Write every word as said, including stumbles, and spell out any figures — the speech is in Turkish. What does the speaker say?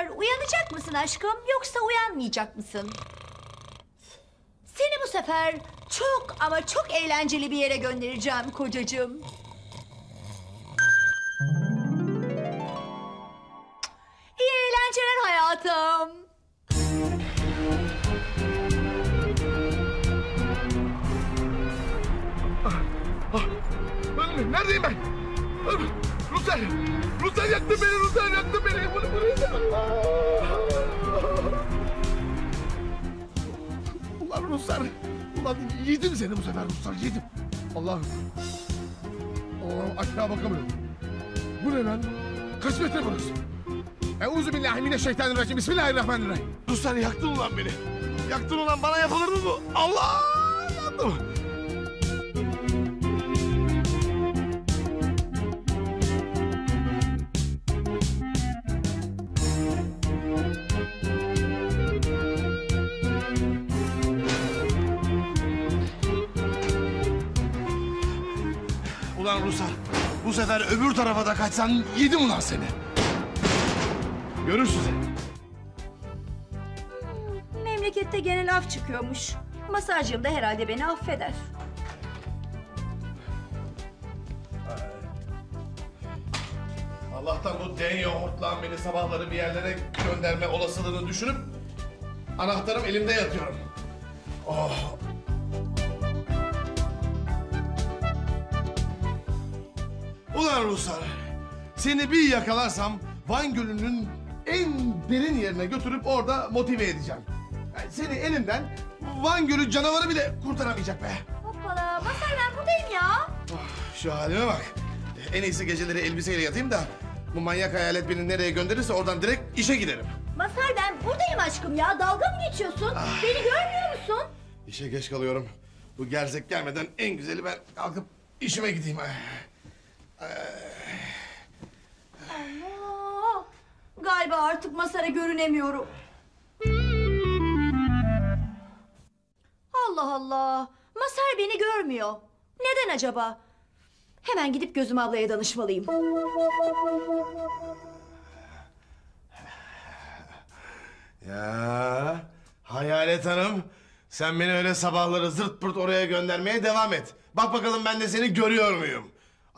Mazhar, uyanacak mısın aşkım yoksa uyanmayacak mısın? Seni bu sefer çok ama çok eğlenceli bir yere göndereceğim kocacığım. İyi eğlenceler hayatım. Ah, neredeyim ben? Ruhsar, Ruhsar yaktı beni, Ruhsar yaktı beni. Ulan Ruhsar, ulan yedim seni bu sefer Ruhsar, yedim. Allah'ım, Allah'ım aşağı bakamıyorum. Bu ne lan? Kaç metre burası? Euzubillahimineşşeytanirracim, bismillahirrahmanirrahim. Ruhsar yaktın ulan beni. Yaktın ulan, bana yapılır mı bu? Allah, yandım. Ulan Ruhsar, bu sefer öbür tarafa da kaçsan yedim ulan seni. Görürsün seni. Memlekette genel af çıkıyormuş. Masajcığım da herhalde beni affeder. Allah'tan bu denyo hortlağın beni sabahları bir yerlere gönderme olasılığını düşünüp... ...anahtarım elimde yatıyorum. Oh! Ulan Ruhsar, seni bir yakalarsam Van Gölü'nün en derin yerine götürüp orada motive edeceğim. Yani seni elinden Van Gölü canavarı bile kurtaramayacak be. Hoppala, Mazhar ben buradayım ya. Oh, şu halime bak. En iyisi geceleri elbiseyle yatayım da bu manyak hayalet beni nereye gönderirse oradan direkt işe giderim. Mazhar ben buradayım aşkım ya, dalga mı geçiyorsun? Ah. Beni görmüyor musun? İşe geç kalıyorum. Bu gerzek gelmeden en güzeli ben kalkıp işime gideyim. Allah! Galiba artık Mazhar'a görünemiyorum. Allah Allah! Mazhar beni görmüyor. Neden acaba? Hemen gidip Gözüm ablaya danışmalıyım. Ya, Hayalet Hanım, sen beni öyle sabahları zırt pırt oraya göndermeye devam et. Bak bakalım ben de seni görüyor muyum?